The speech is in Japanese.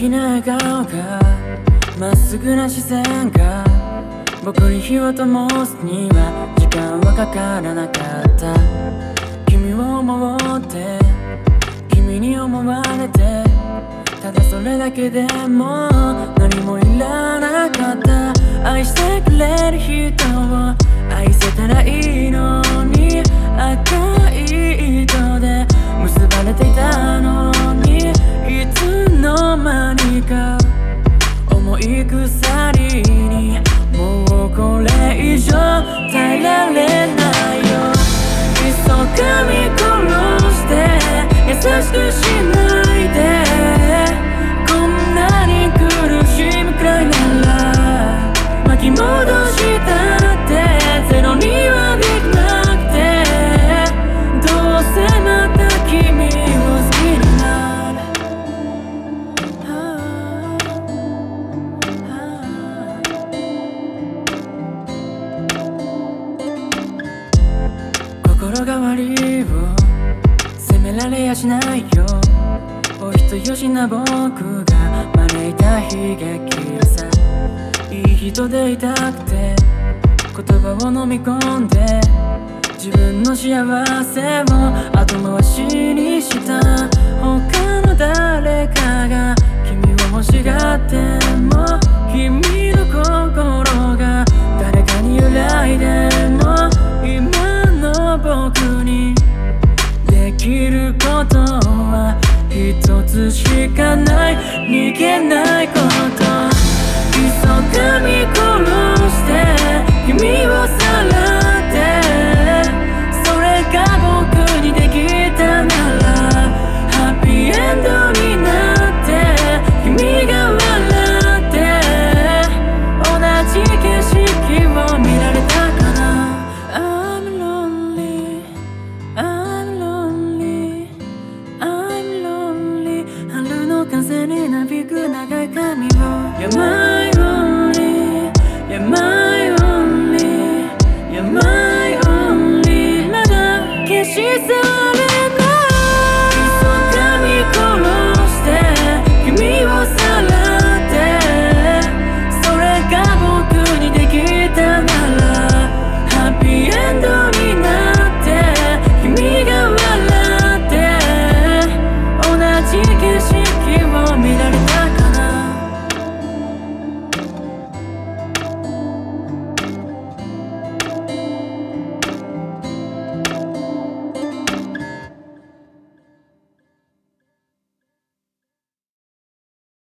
きな笑顔がまっすぐな視線が僕に火を灯すには時間はかからなかった。君を思って君に思われてただそれだけでも何もいらなかった。愛してくれる人を愛せたらいいのに赤い糸で結ばれていたのにいつの間にか重い鎖にもうこれ以上耐えられないよ。いっそ噛み殺して優しくしないでこんなに苦しむくらいなら巻き戻したってゼロにはできない。しないよお人よしな僕が招いた悲劇さ。いい人でいたくて言葉を飲み込んで自分の幸せを後回しにした他の誰かが君を欲しがっても